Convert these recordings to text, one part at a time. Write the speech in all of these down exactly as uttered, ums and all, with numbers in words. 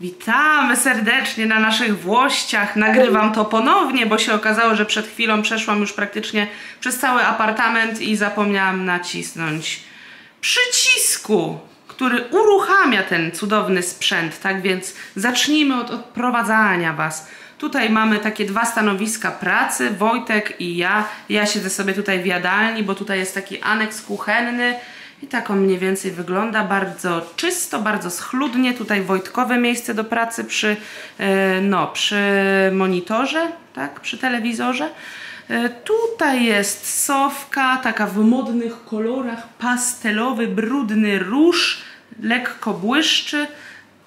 Witamy serdecznie na naszych Włościach. Nagrywam to ponownie, bo się okazało, że przed chwilą przeszłam już praktycznie przez cały apartament i zapomniałam nacisnąć przycisku, który uruchamia ten cudowny sprzęt. Tak więc zacznijmy od odprowadzania Was. Tutaj mamy takie dwa stanowiska pracy, Wojtek i ja. Ja siedzę sobie tutaj w jadalni, bo tutaj jest taki aneks kuchenny. I tak on mniej więcej wygląda, bardzo czysto, bardzo schludnie. Tutaj Wojtkowe miejsce do pracy przy, no, przy monitorze, tak, przy telewizorze. Tutaj jest sofka, taka w modnych kolorach, pastelowy, brudny róż, lekko błyszczy.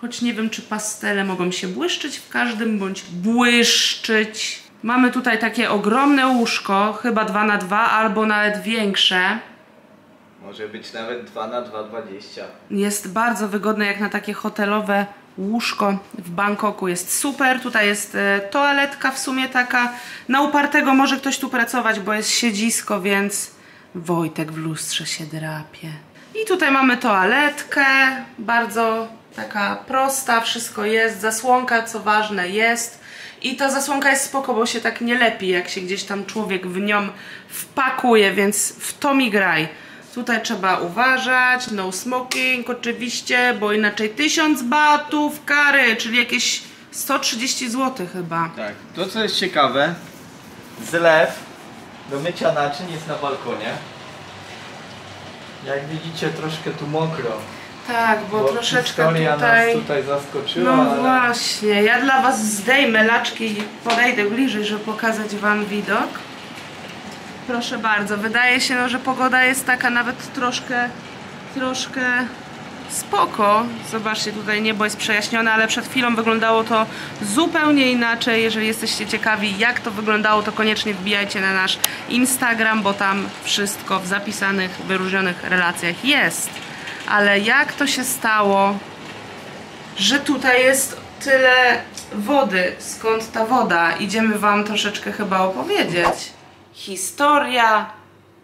Choć nie wiem, czy pastele mogą się błyszczyć, w każdym bądź błyszczyć. Mamy tutaj takie ogromne łóżko, chyba dwa na dwa albo nawet większe. Może być nawet dwa na dwa dwadzieścia. Jest bardzo wygodne jak na takie hotelowe łóżko w Bangkoku. Jest super. Tutaj jest toaletka w sumie taka. Na upartego może ktoś tu pracować, bo jest siedzisko, więc Wojtek w lustrze się drapie. I tutaj mamy toaletkę. Bardzo taka prosta. Wszystko jest. Zasłonka, co ważne, jest. I ta zasłonka jest spoko, bo się tak nie lepi, jak się gdzieś tam człowiek w nią wpakuje, więc w to mi graj. Tutaj trzeba uważać, no smoking oczywiście, bo inaczej tysiąc batów kary, czyli jakieś sto trzydzieści złotych chyba. Tak, to co jest ciekawe, zlew do mycia naczyń jest na balkonie. Jak widzicie, troszkę tu mokro. Tak, bo, bo troszeczkę tutaj... nas tutaj zaskoczyła. No ale... właśnie, ja dla Was zdejmę laczki i podejdę bliżej, żeby pokazać Wam widok. Proszę bardzo, wydaje się, no, że pogoda jest taka nawet troszkę, troszkę spoko. Zobaczcie, tutaj niebo jest przejaśnione, ale przed chwilą wyglądało to zupełnie inaczej. Jeżeli jesteście ciekawi, jak to wyglądało, to koniecznie wbijajcie na nasz Instagram, bo tam wszystko w zapisanych, wyróżnionych relacjach jest. Ale jak to się stało, że tutaj jest tyle wody? Skąd ta woda? Idziemy Wam troszeczkę chyba opowiedzieć. Historia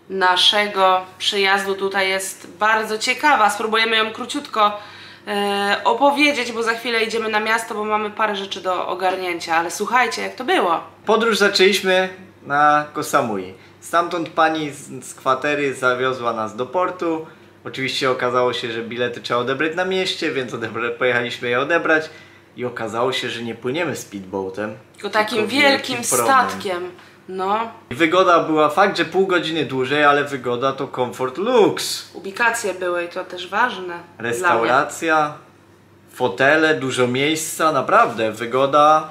naszego przyjazdu tutaj jest bardzo ciekawa. Spróbujemy ją króciutko e, opowiedzieć, bo za chwilę idziemy na miasto, bo mamy parę rzeczy do ogarnięcia. Ale słuchajcie, jak to było. Podróż zaczęliśmy na Kosamui. Stamtąd pani z, z kwatery zawiozła nas do portu. Oczywiście okazało się, że bilety trzeba odebrać na mieście, więc pojechaliśmy je odebrać. I okazało się, że nie płyniemy speedboatem. Tylko takim wielkim statkiem. No. Wygoda była fakt, że pół godziny dłużej, ale wygoda to komfort luks. Ubikacje były i to też ważne. Restauracja, fotele, dużo miejsca, naprawdę wygoda,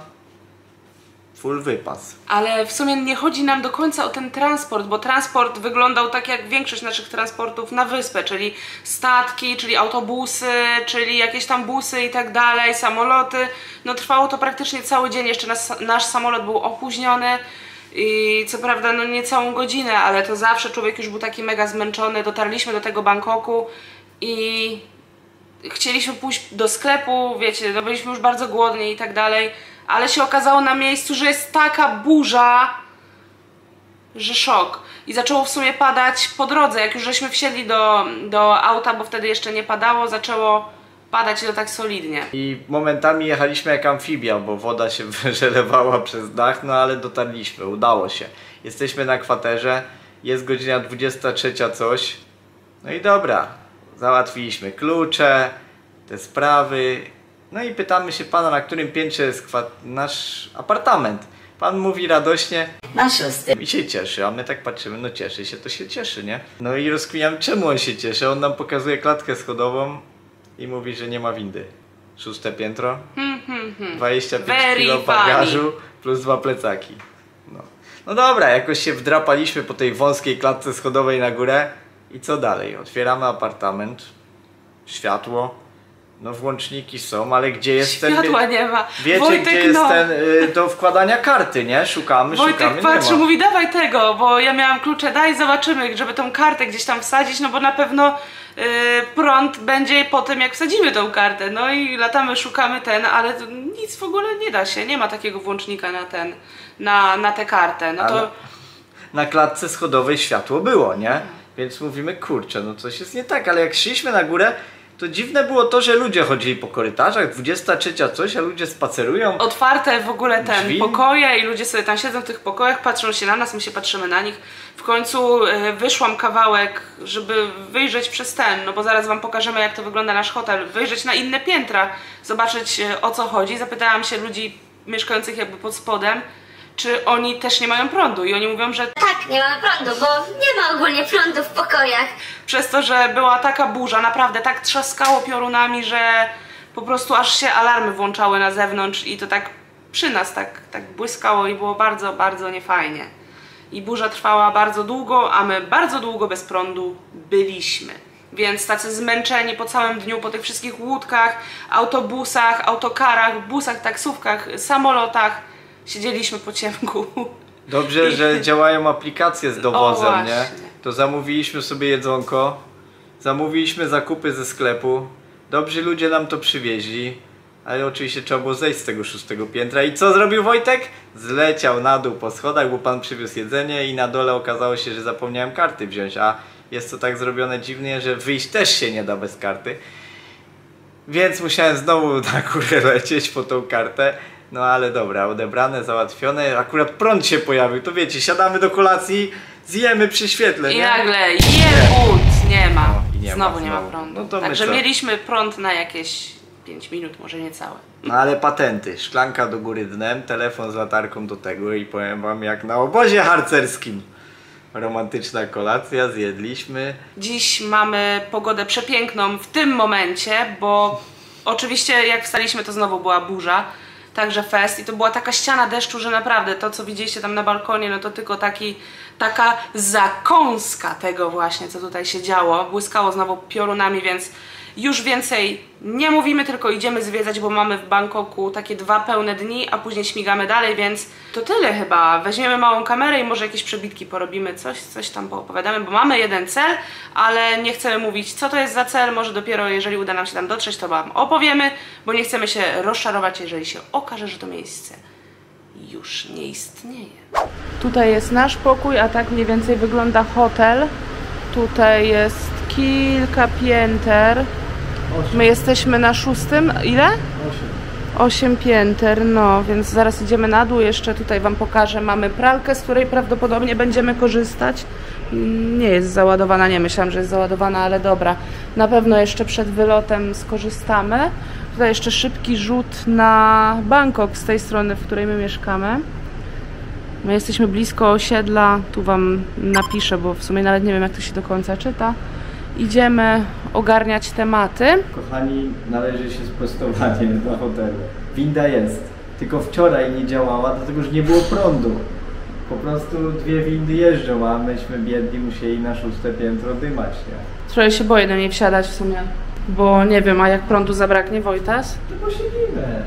full wypas. Ale w sumie nie chodzi nam do końca o ten transport, bo transport wyglądał tak jak większość naszych transportów na wyspę, czyli statki, czyli autobusy, czyli jakieś tam busy i tak dalej, samoloty. No trwało to praktycznie cały dzień, jeszcze nasz, nasz samolot był opóźniony. I co prawda no nie całą godzinę, ale to zawsze człowiek już był taki mega zmęczony. Dotarliśmy do tego Bangkoku i chcieliśmy pójść do sklepu, wiecie, no byliśmy już bardzo głodni i tak dalej, ale się okazało na miejscu, że jest taka burza, że szok. I zaczęło w sumie padać po drodze, jak już żeśmy wsiedli do, do auta, bo wtedy jeszcze nie padało, zaczęło padać i to tak solidnie. I momentami jechaliśmy jak amfibia, bo woda się wylewała przez dach, no ale dotarliśmy, udało się. Jesteśmy na kwaterze, jest godzina dwudziesta trzecia coś, no i dobra, załatwiliśmy klucze, te sprawy, no i pytamy się pana, na którym piętrze jest nasz apartament. Pan mówi radośnie, na szóstym. I się cieszy, a my tak patrzymy, no cieszy się, to się cieszy, nie? No i rozkminiam, czemu on się cieszy, on nam pokazuje klatkę schodową, i mówi, że nie ma windy. Szóste piętro, hmm, hmm, hmm. dwadzieścia pięć kilo bagażu plus dwa plecaki. No. no dobra, jakoś się wdrapaliśmy po tej wąskiej klatce schodowej na górę. I co dalej? Otwieramy apartament, światło, no włączniki są, ale gdzie jest Światła ten... Światła nie ma. Wiecie, Wojtek, gdzie jest no. ten y, do wkładania karty, nie? Szukamy, Wojtek szukamy, patrzy, nie ma. Mówi, dawaj tego, bo ja miałam klucze, daj, zobaczymy, żeby tą kartę gdzieś tam wsadzić, no bo na pewno... prąd będzie po tym, jak wsadzimy tą kartę. No i latamy, szukamy ten, ale nic w ogóle nie da się. Nie ma takiego włącznika na ten, na, na tę kartę. No to... Na klatce schodowej światło było, nie? Więc mówimy, kurczę, no coś jest nie tak, ale jak szliśmy na górę, to dziwne było to, że ludzie chodzili po korytarzach, dwudziesta trzecia coś, a ludzie spacerują. Otwarte w ogóle ten drzwi. Pokoje i ludzie sobie tam siedzą w tych pokojach, patrzą się na nas, my się patrzymy na nich. W końcu wyszłam kawałek, żeby wyjrzeć przez ten, no bo zaraz wam pokażemy, jak to wygląda nasz hotel, wyjrzeć na inne piętra, zobaczyć, o co chodzi. Zapytałam się ludzi mieszkających jakby pod spodem, czy oni też nie mają prądu i oni mówią, że tak, nie mamy prądu, bo nie ma ogólnie prądu w pokojach. Przez to, że była taka burza, naprawdę tak trzaskało piorunami, że po prostu aż się alarmy włączały na zewnątrz i to tak przy nas tak, tak błyskało i było bardzo, bardzo niefajnie. I burza trwała bardzo długo, a my bardzo długo bez prądu byliśmy. Więc tacy zmęczeni po całym dniu, po tych wszystkich łódkach, autobusach, autokarach, busach, taksówkach, samolotach, siedzieliśmy po ciemku. Dobrze, I... że działają aplikacje z dowozem, nie? To zamówiliśmy sobie jedzonko, zamówiliśmy zakupy ze sklepu, dobrzy ludzie nam to przywieźli, ale oczywiście trzeba było zejść z tego szóstego piętra i co zrobił Wojtek? Zleciał na dół po schodach, bo pan przywiózł jedzenie i na dole okazało się, że zapomniałem karty wziąć, a jest to tak zrobione dziwnie, że wyjść też się nie da bez karty. Więc musiałem znowu na górę lecieć po tą kartę. No ale dobra, odebrane, załatwione, akurat prąd się pojawił, to wiecie, siadamy do kolacji, zjemy przy świetle, nie? I nagle jebut, nie ma, no, i nie znowu ma, nie ma prądu. No to Także mieliśmy prąd na jakieś pięć minut, może niecałe. No ale patenty, szklanka do góry dnem, telefon z latarką do tego i powiem wam jak na obozie harcerskim. Romantyczna kolacja, zjedliśmy. Dziś mamy pogodę przepiękną w tym momencie, bo oczywiście jak wstaliśmy to znowu była burza. Także fest i to była taka ściana deszczu, że naprawdę to, co widzieliście tam na balkonie, no to tylko taki, taka zakąska tego właśnie, co tutaj się działo. Błyskało znowu piorunami, więc już więcej nie mówimy, tylko idziemy zwiedzać, bo mamy w Bangkoku takie dwa pełne dni, a później śmigamy dalej, więc to tyle chyba. Weźmiemy małą kamerę i może jakieś przebitki porobimy, coś, coś tam poopowiadamy, bo mamy jeden cel, ale nie chcemy mówić, co to jest za cel, może dopiero jeżeli uda nam się tam dotrzeć, to wam opowiemy, bo nie chcemy się rozczarować, jeżeli się okaże, że to miejsce już nie istnieje. Tutaj jest nasz pokój, a tak mniej więcej wygląda hotel. Tutaj jest kilka pięter. My jesteśmy na szóstym, ile? osiem pięter, no więc zaraz idziemy na dół, jeszcze tutaj wam pokażę, mamy pralkę, z której prawdopodobnie będziemy korzystać. Nie jest załadowana, nie myślałam, że jest załadowana, ale dobra, na pewno jeszcze przed wylotem skorzystamy. Tutaj jeszcze szybki rzut na Bangkok z tej strony, w której my mieszkamy. My jesteśmy blisko osiedla, tu wam napiszę, bo w sumie nawet nie wiem, jak to się do końca czyta. Idziemy ogarniać tematy. Kochani, należy się sprostowanie na hotelu. Winda jest, tylko wczoraj nie działała, dlatego że nie było prądu. Po prostu dwie windy jeżdżą, a myśmy biedni musieli na szóste piętro dymać, nie? Trochę się boję do niej wsiadać w sumie, bo nie wiem, a jak prądu zabraknie, Wojtas? To posiedzimy.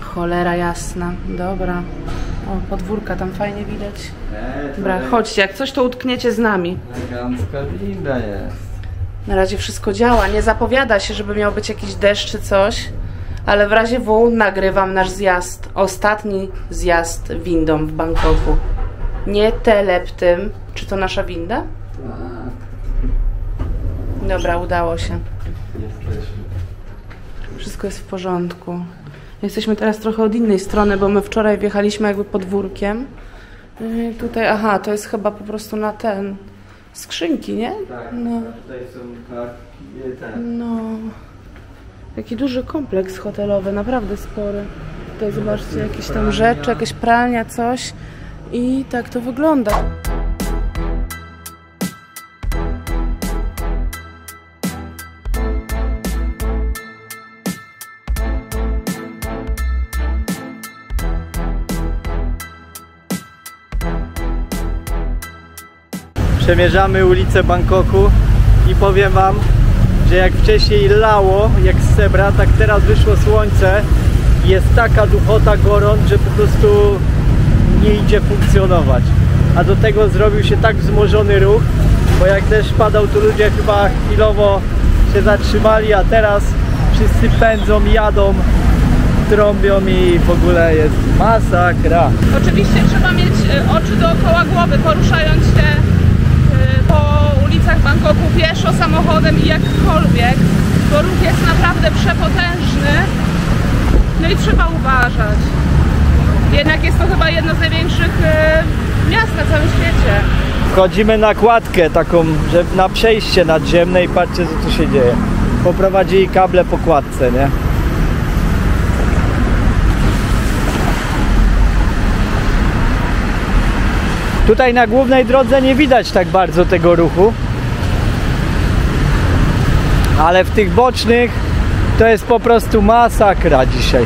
Cholera jasna, dobra. O, podwórka tam fajnie widać. Eee, Dobra, chodźcie, jak coś to utkniecie z nami. Elegancka winda jest. Na razie wszystko działa, nie zapowiada się, żeby miał być jakiś deszcz czy coś, ale w razie W nagrywam nasz zjazd, ostatni zjazd windą w Bangkoku. Nie teleptym. Czy to nasza winda? Tak. Dobra, udało się. Jesteśmy. Wszystko jest w porządku. Jesteśmy teraz trochę od innej strony, bo my wczoraj wjechaliśmy jakby podwórkiem. I tutaj, aha, to jest chyba po prostu na ten... skrzynki, nie? Tak, no. Tutaj są kartki, ten. No... Taki duży kompleks hotelowy, naprawdę spory. Tutaj zobaczcie, jakieś tam rzeczy, jakieś pralnia, coś. I tak to wygląda. Przemierzamy ulice Bangkoku i powiem wam, że jak wcześniej lało, jak z sebra, tak teraz wyszło słońce i jest taka duchota, gorąc, że po prostu nie idzie funkcjonować. A do tego zrobił się tak wzmożony ruch, bo jak deszcz padał, to ludzie chyba chwilowo się zatrzymali, a teraz wszyscy pędzą, jadą, trąbią i w ogóle jest masakra. Oczywiście trzeba mieć oczy dookoła głowy, poruszając się po ulicach Bangkoku pieszo, samochodem i jakkolwiek, bo ruch jest naprawdę przepotężny, no i trzeba uważać. Jednak jest to chyba jedno z największych miast na całym świecie. Wchodzimy na kładkę taką, że na przejście nadziemne i patrzcie, co tu się dzieje. Poprowadzili kable po kładce, nie? Tutaj na głównej drodze nie widać tak bardzo tego ruchu, ale w tych bocznych to jest po prostu masakra dzisiaj.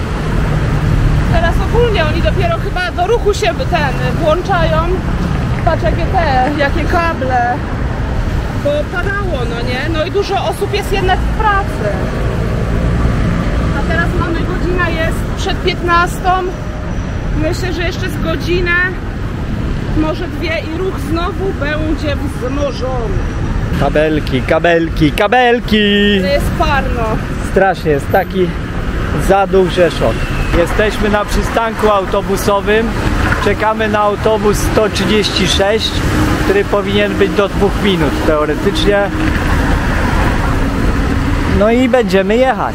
Teraz ogólnie oni dopiero chyba do ruchu się ten włączają. Patrz jakie te, jakie kable, bo padało, no nie? No i dużo osób jest jednak w pracy. A teraz mamy, godzina jest przed piętnastą, myślę, że jeszcze z godzinę, może dwie i ruch znowu będzie wzmożony. Kabelki, kabelki, kabelki! To jest parno. Strasznie, jest taki zaduch, że szok. Jesteśmy na przystanku autobusowym. Czekamy na autobus sto trzydzieści sześć, który powinien być do dwóch minut teoretycznie. No i będziemy jechać.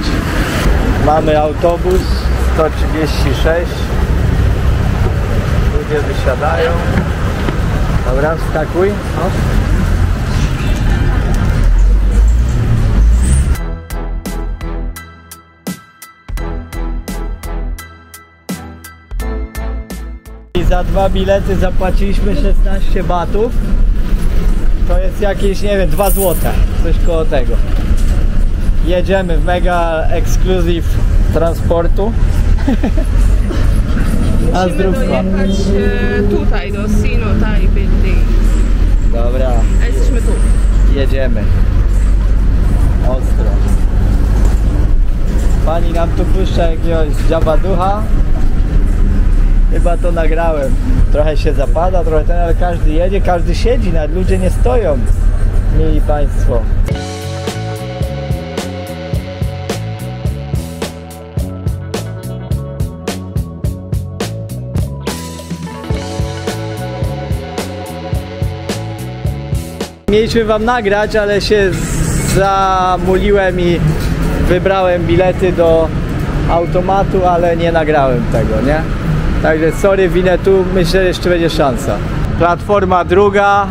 Mamy autobus sto trzydzieści sześć. Ludzie wysiadają. Dobra, wskakuj. No. Za dwa bilety zapłaciliśmy szesnaście batów. To jest jakieś, nie wiem, dwa złote. Coś koło tego. Jedziemy w mega ekskluzyw transportu. A z drugą jechać tutaj do Sino Thai Building. Dobra. A jesteśmy tu. Jedziemy. Ostro. Pani nam tu puszcza jakiegoś dziabaducha. Chyba to nagrałem. Trochę się zapada, trochę ten, ale każdy jedzie, każdy siedzi, nawet ludzie nie stoją. Mili Państwo. Mieliśmy Wam nagrać, ale się zamuliłem i wybrałem bilety do automatu, ale nie nagrałem tego, nie? Także sorry, winę tu, myślę, że jeszcze będzie szansa. Platforma druga.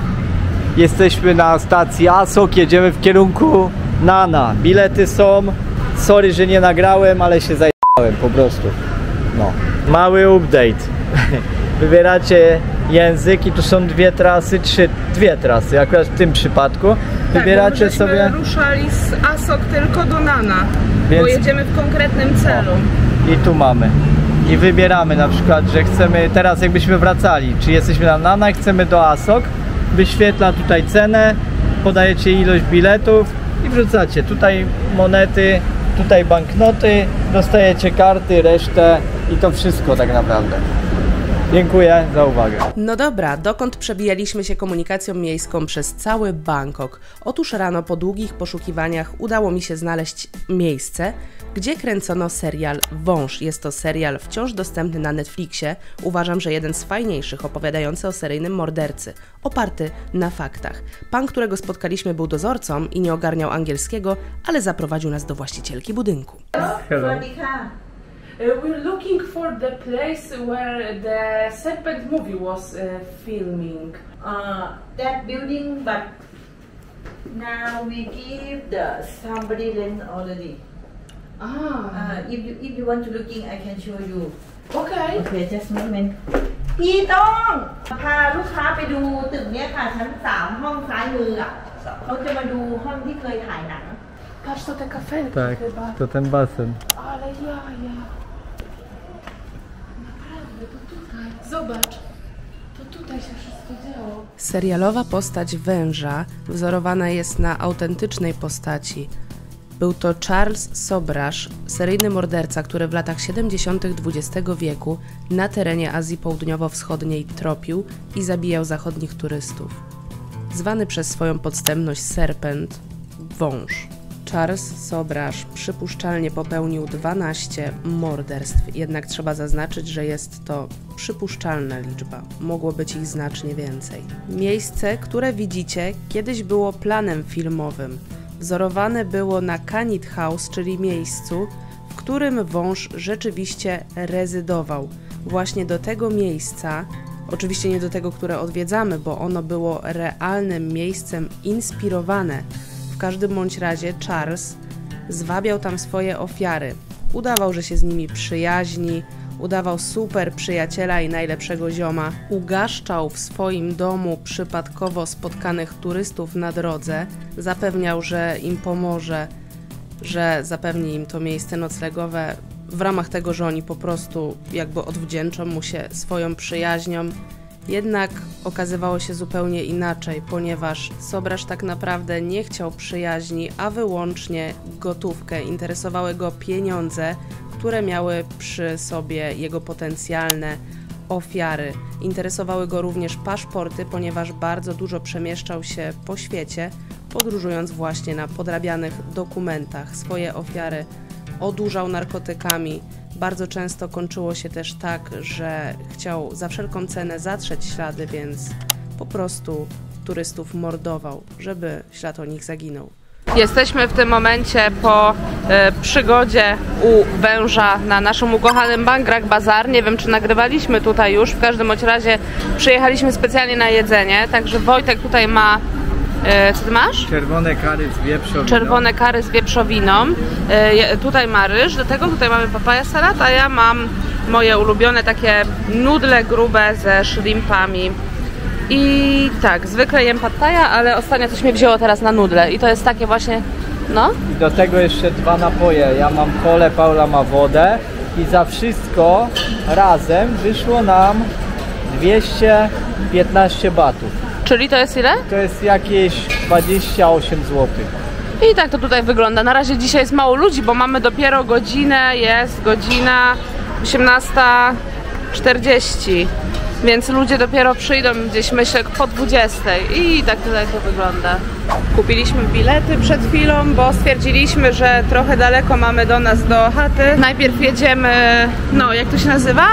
Jesteśmy na stacji Asok, jedziemy w kierunku Nana. Bilety są. Sorry, że nie nagrałem, ale się zajebałem po prostu. No. Mały update. Wybieracie języki, tu są dwie trasy, trzy, dwie trasy, akurat w tym przypadku. Wybieracie tak, sobie... ruszali z Asok tylko do Nana, więc... bo jedziemy w konkretnym celu. O. I tu mamy. I wybieramy na przykład, że chcemy, teraz jakbyśmy wracali, czy jesteśmy na Nana, chcemy do Asok, wyświetla tutaj cenę, podajecie ilość biletów i wrzucacie tutaj monety, tutaj banknoty, dostajecie karty, resztę i to wszystko tak naprawdę. Dziękuję za uwagę. No dobra, dokąd przebijaliśmy się komunikacją miejską przez cały Bangkok? Otóż rano po długich poszukiwaniach udało mi się znaleźć miejsce, gdzie kręcono serial Wąż. Jest to serial wciąż dostępny na Netflixie. Uważam, że jeden z fajniejszych, opowiadający o seryjnym mordercy, oparty na faktach. Pan, którego spotkaliśmy, był dozorcą i nie ogarniał angielskiego, ale zaprowadził nas do właścicielki budynku. Hello. Uh, we're looking for the place where the serpent movie was uh, filming. Uh, that building, but now we give the somebody rent already. Ah. Uh, if you if you want to looking, I can show you. Okay. Okay, just a moment. พี่ต้องพาลูกค้าไปดูตึกเนี้ยค่ะชั้นสามห้องซ้ายมืออ่ะเขาจะมาดูห้องที่เคยถ่ายหนัง Patrz, to te kafelki tak, chyba. Tak, to ten basen. Ale jaja. Naprawdę, to tutaj. Zobacz. To tutaj się wszystko działo. Serialowa postać węża wzorowana jest na autentycznej postaci. Był to Charles Sobhraj, seryjny morderca, który w latach siedemdziesiątych dwudziestego wieku na terenie Azji Południowo-Wschodniej tropił i zabijał zachodnich turystów. Zwany przez swoją podstępność serpent, wąż. Charles Sobhraj przypuszczalnie popełnił dwanaście morderstw, jednak trzeba zaznaczyć, że jest to przypuszczalna liczba. Mogło być ich znacznie więcej. Miejsce, które widzicie, kiedyś było planem filmowym. Wzorowane było na Kanit House, czyli miejscu, w którym wąż rzeczywiście rezydował. Właśnie do tego miejsca, oczywiście nie do tego, które odwiedzamy, bo ono było realnym miejscem inspirowane. W każdym bądź razie Charles zwabiał tam swoje ofiary. Udawał, że się z nimi przyjaźni, udawał super przyjaciela i najlepszego zioma. Ugaszczał w swoim domu przypadkowo spotkanych turystów na drodze. Zapewniał, że im pomoże, że zapewni im to miejsce noclegowe w ramach tego, że oni po prostu jakby odwdzięczą mu się swoją przyjaźnią. Jednak okazywało się zupełnie inaczej, ponieważ Sobhraj tak naprawdę nie chciał przyjaźni, a wyłącznie gotówkę. Interesowały go pieniądze, które miały przy sobie jego potencjalne ofiary. Interesowały go również paszporty, ponieważ bardzo dużo przemieszczał się po świecie, podróżując właśnie na podrabianych dokumentach. Swoje ofiary odurzał narkotykami. Bardzo często kończyło się też tak, że chciał za wszelką cenę zatrzeć ślady, więc po prostu turystów mordował, żeby ślad o nich zaginął. Jesteśmy w tym momencie po y, przygodzie u węża na naszym ukochanym Bangrak Bazar. Nie wiem, czy nagrywaliśmy tutaj już, w każdym bądź razie przyjechaliśmy specjalnie na jedzenie, także Wojtek tutaj ma... Co ty masz? Czerwone curry z wieprzowiną. Czerwone curry z wieprzowiną. E, tutaj ma ryż, do tego tutaj mamy papaja salat, a ja mam moje ulubione takie nudle grube ze shrimpami. I tak, zwykle jem pad thaja, ale ostatnio coś mnie wzięło teraz na nudle i to jest takie właśnie, no. I do tego jeszcze dwa napoje. Ja mam kolę, Paula ma wodę i za wszystko razem wyszło nam dwieście piętnaście batów. Czyli to jest ile? To jest jakieś dwadzieścia osiem złotych. I tak to tutaj wygląda. Na razie dzisiaj jest mało ludzi, bo mamy dopiero godzinę, jest godzina osiemnasta czterdzieści. Więc ludzie dopiero przyjdą gdzieś, myślę, po dwudziestej. I tak tutaj to wygląda. Kupiliśmy bilety przed chwilą, bo stwierdziliśmy, że trochę daleko mamy do nas, do chaty. Najpierw jedziemy, no jak to się nazywa?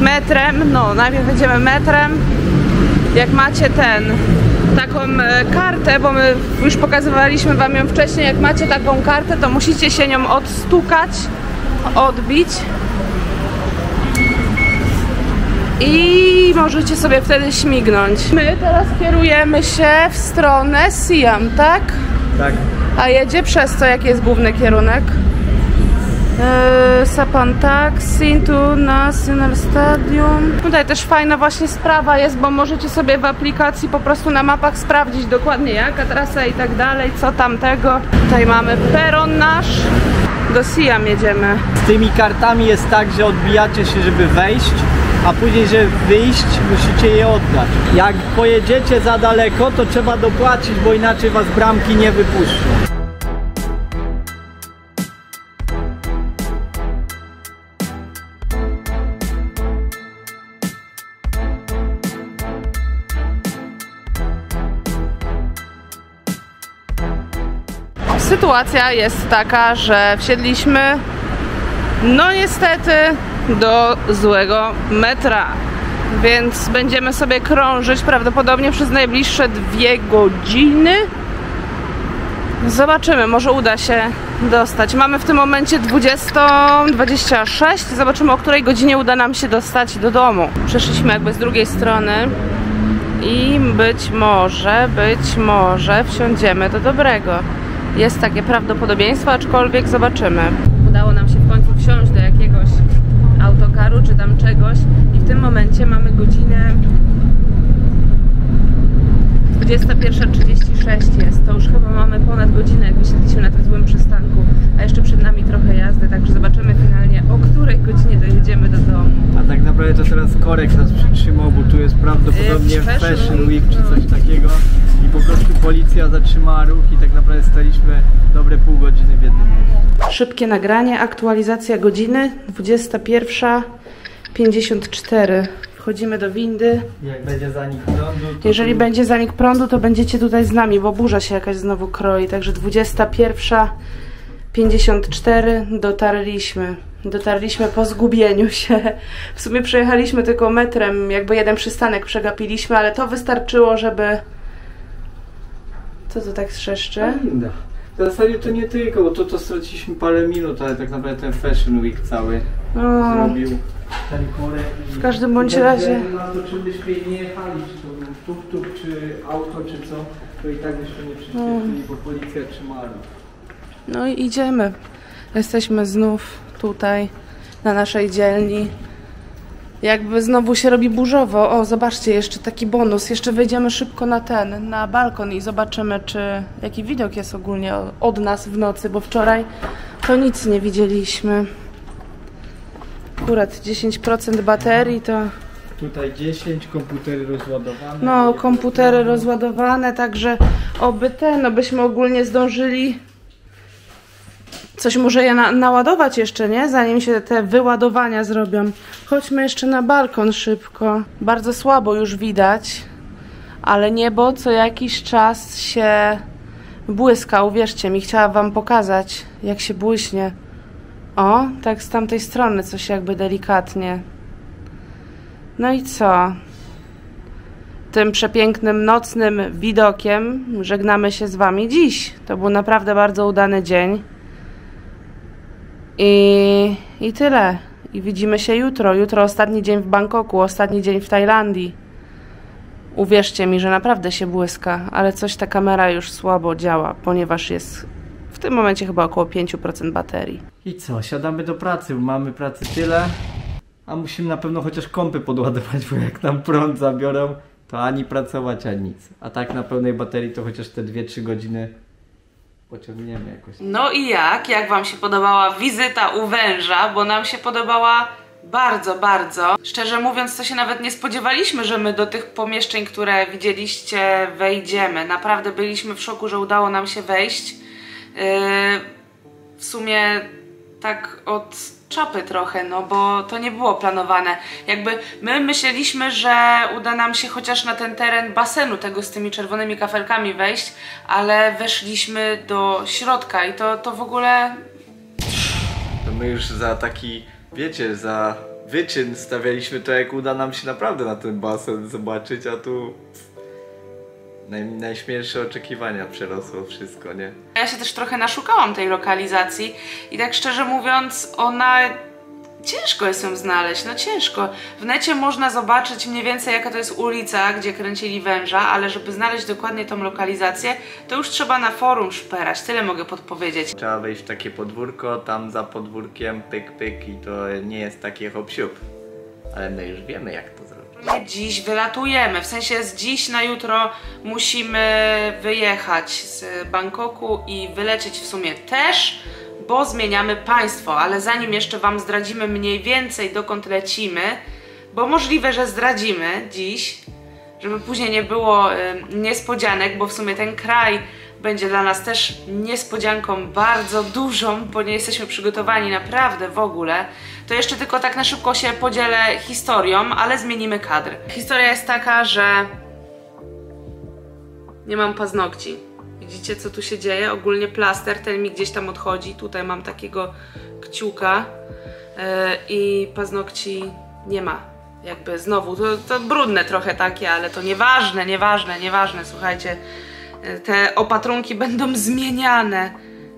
Metrem. No, najpierw jedziemy metrem. Jak macie ten, taką kartę, bo my już pokazywaliśmy wam ją wcześniej, jak macie taką kartę, to musicie się nią odstukać, odbić i możecie sobie wtedy śmignąć. My teraz kierujemy się w stronę Siam, tak? Tak. A jedzie przez co? Jaki jest główny kierunek? Sapan, tak, Sintu National Stadium. Tutaj też fajna właśnie sprawa jest, bo możecie sobie w aplikacji po prostu na mapach sprawdzić dokładnie jaka trasa i tak dalej, co tamtego. Tutaj mamy peron nasz, do Siam jedziemy. Z tymi kartami jest tak, że odbijacie się, żeby wejść, a później, żeby wyjść, musicie je oddać. Jak pojedziecie za daleko, to trzeba dopłacić, bo inaczej was bramki nie wypuszczą. Sytuacja jest taka, że wsiedliśmy, no niestety, do złego metra, więc będziemy sobie krążyć prawdopodobnie przez najbliższe dwie godziny. Zobaczymy, może uda się dostać. Mamy w tym momencie dwudziestą dwadzieścia sześć, zobaczymy, o której godzinie uda nam się dostać do domu. Przeszliśmy jakby z drugiej strony i być może, być może wsiądziemy do dobrego. Jest takie prawdopodobieństwo, aczkolwiek zobaczymy. Udało nam się w końcu wsiąść do jakiegoś autokaru czy tam czegoś i w tym momencie mamy godzinę dwudziesta pierwsza trzydzieści sześć jest. To już chyba mamy ponad godzinę, jak wysiedliśmy na tym złym przystanku, a jeszcze przed nami trochę jazdy, także zobaczymy finalnie, o której godzinie dojedziemy do domu. A tak naprawdę to teraz korek nas przytrzymał, bo tu jest prawdopodobnie Fashion Week czy coś takiego. I po prostu policja zatrzymała ruch i tak naprawdę staliśmy dobre pół godziny w jednym miejscu. Szybkie nagranie, aktualizacja godziny dwudziesta pierwsza pięćdziesiąt cztery. Wchodzimy do windy. Jak będzie zanik prądu... Jeżeli tu... będzie zanik prądu, to będziecie tutaj z nami, bo burza się jakaś znowu kroi. Także dwudziesta pierwsza pięćdziesiąt cztery dotarliśmy. Dotarliśmy po zgubieniu się. W sumie przejechaliśmy tylko metrem, jakby jeden przystanek przegapiliśmy, ale to wystarczyło, żeby... Co tu tak trzeszczy? W zasadzie to nie tylko, bo to, to straciliśmy parę minut, ale tak naprawdę ten Fashion Week cały o. zrobił ten korek. W każdym bądź razie... Na to, czy byśmy nie jechali, czy to był tuk-tuk, czy auto, czy co, to i tak byśmy nie przyświetlili, bo policja trzymała. No i idziemy. Jesteśmy znów tutaj, na naszej dzielni. Jakby znowu się robi burzowo. O, zobaczcie, jeszcze taki bonus. Jeszcze wejdziemy szybko na ten, na balkon i zobaczymy, czy jaki widok jest ogólnie od nas w nocy, bo wczoraj to nic nie widzieliśmy. Akurat dziesięć procent baterii to... Tutaj dziesięć, komputery rozładowane. No, komputery rozładowane, także oby te, no byśmy ogólnie zdążyli... Coś może je na, naładować jeszcze, nie? Zanim się te wyładowania zrobią. Chodźmy jeszcze na balkon szybko. Bardzo słabo już widać, ale niebo co jakiś czas się błyska, uwierzcie mi. Chciałam wam pokazać, jak się błyśnie. O, tak z tamtej strony coś jakby delikatnie. No i co? Tym przepięknym, nocnym widokiem żegnamy się z wami dziś. To był naprawdę bardzo udany dzień. I, I tyle. I widzimy się jutro. Jutro ostatni dzień w Bangkoku, ostatni dzień w Tajlandii. Uwierzcie mi, że naprawdę się błyska, ale coś ta kamera już słabo działa, ponieważ jest w tym momencie chyba około pięć procent baterii. I co? Siadamy do pracy. Mamy pracy tyle, a musimy na pewno chociaż kompy podładować, bo jak nam prąd zabiorą, to ani pracować, ani nic. A tak na pełnej baterii to chociaż te dwie trzy godziny pociągniemy jakoś. No i jak? Jak wam się podobała wizyta u węża? Bo nam się podobała bardzo, bardzo. Szczerze mówiąc, to się nawet nie spodziewaliśmy, że my do tych pomieszczeń, które widzieliście, wejdziemy. Naprawdę byliśmy w szoku, że udało nam się wejść. Yy, w sumie tak od czapy trochę, no bo to nie było planowane. Jakby my myśleliśmy, że uda nam się chociaż na ten teren basenu tego z tymi czerwonymi kafelkami wejść, ale weszliśmy do środka i to, to w ogóle... To my już za taki, wiecie, za wyczyn stawialiśmy to, jak uda nam się naprawdę na ten basen zobaczyć, a tu... Naj, najśmielsze oczekiwania przerosło wszystko, nie? Ja się też trochę naszukałam tej lokalizacji i tak szczerze mówiąc, ona... Ciężko jest ją znaleźć, no ciężko. W necie można zobaczyć mniej więcej, jaka to jest ulica, gdzie kręcili węża, ale żeby znaleźć dokładnie tą lokalizację, to już trzeba na forum szperać, tyle mogę podpowiedzieć. Trzeba wejść w takie podwórko, tam za podwórkiem pyk pyk i to nie jest takie hop-siup. Ale my już wiemy, jak to zrobić. My dziś wylatujemy, w sensie z dziś na jutro musimy wyjechać z Bangkoku i wylecieć w sumie też, bo zmieniamy państwo, ale zanim jeszcze wam zdradzimy mniej więcej, dokąd lecimy, bo możliwe, że zdradzimy dziś, żeby później nie było y, niespodzianek, bo w sumie ten kraj będzie dla nas też niespodzianką bardzo dużą, bo nie jesteśmy przygotowani naprawdę w ogóle. To jeszcze tylko tak na szybko się podzielę historią, ale zmienimy kadr. Historia jest taka, że nie mam paznokci. Widzicie, co tu się dzieje? Ogólnie plaster ten mi gdzieś tam odchodzi. Tutaj mam takiego kciuka yy, i paznokci nie ma. Jakby znowu, to, to brudne trochę takie, ale to nieważne, nieważne, nieważne, słuchajcie. Te opatrunki będą zmieniane.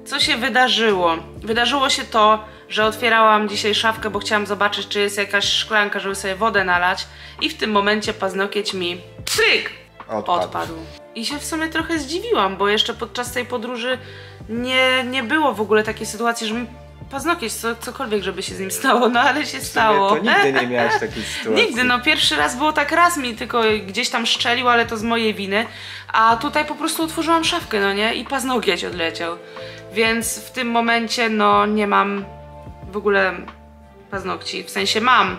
Co się wydarzyło? Wydarzyło się to, że otwierałam dzisiaj szafkę, bo chciałam zobaczyć, czy jest jakaś szklanka, żeby sobie wodę nalać. I w tym momencie paznokieć mi tryk! Odpadł. Odpadł. I się w sumie trochę zdziwiłam, bo jeszcze podczas tej podróży nie, nie było w ogóle takiej sytuacji, że mi paznokieć, co, cokolwiek, żeby się z nim stało, no ale się stało. To nigdy nie miałaś takiej sytuacji. Nigdy, no pierwszy raz było tak, raz mi tylko gdzieś tam szczelił, ale to z mojej winy. A tutaj po prostu otworzyłam szafkę, no nie? I paznokieć odleciał. Więc w tym momencie, no nie mam w ogóle paznokci. W sensie mam,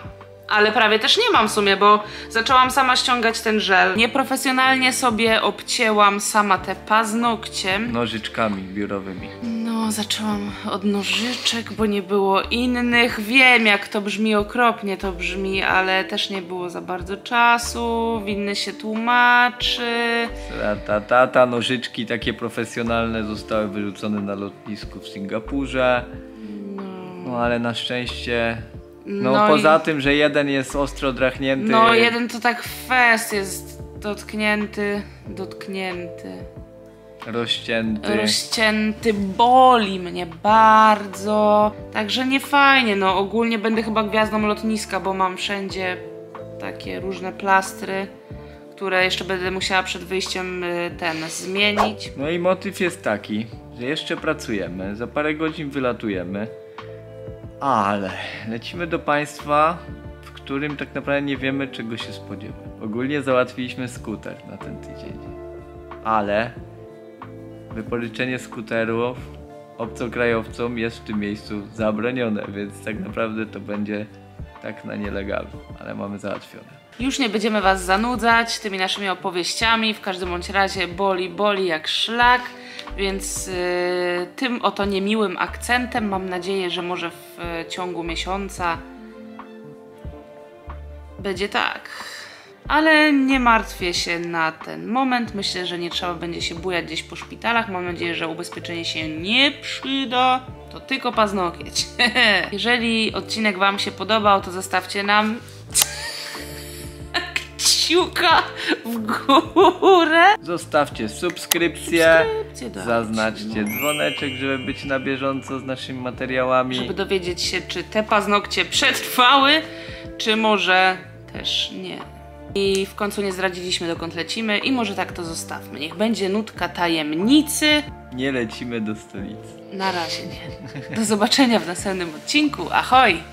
ale prawie też nie mam w sumie, bo zaczęłam sama ściągać ten żel. Nieprofesjonalnie sobie obcięłam sama te paznokcie. Nożyczkami biurowymi. No, zaczęłam od nożyczek, bo nie było innych. Wiem, jak to brzmi, okropnie to brzmi, ale też nie było za bardzo czasu, winny się tłumaczy. Ta, ta, ta, nożyczki takie profesjonalne zostały wyrzucone na lotnisku w Singapurze. No, ale na szczęście... No, no poza i... tym, że jeden jest ostro drachnięty. No jeden to tak fest jest dotknięty, dotknięty. Rozcięty. Rozcięty, boli mnie bardzo. Także nie fajnie, no ogólnie będę chyba gwiazdą lotniska, bo mam wszędzie takie różne plastry, które jeszcze będę musiała przed wyjściem ten zmienić. No i motyw jest taki, że jeszcze pracujemy, za parę godzin wylatujemy. Ale lecimy do państwa, w którym tak naprawdę nie wiemy, czego się spodziewać. Ogólnie załatwiliśmy skuter na ten tydzień, ale wypożyczenie skuterów obcokrajowcom jest w tym miejscu zabronione, więc tak naprawdę to będzie tak na nielegalu, ale mamy załatwione. Już nie będziemy was zanudzać tymi naszymi opowieściami, w każdym bądź razie boli, boli jak szlak. Więc y, tym oto niemiłym akcentem mam nadzieję, że może w y, ciągu miesiąca będzie tak. Ale nie martwię się na ten moment. Myślę, że nie trzeba będzie się bujać gdzieś po szpitalach. Mam nadzieję, że ubezpieczenie się nie przyda. To tylko paznokieć. Jeżeli odcinek wam się podobał, to zostawcie nam kciuka w górę. Zostawcie subskrypcję, subskrypcję zaznaczcie no. dzwoneczek, żeby być na bieżąco z naszymi materiałami. Żeby dowiedzieć się, czy te paznokcie przetrwały, czy może też nie. I w końcu nie zdradziliśmy, dokąd lecimy i może tak to zostawmy. Niech będzie nutka tajemnicy. Nie lecimy do stolicy. Na razie nie. Do zobaczenia w następnym odcinku. Ahoj!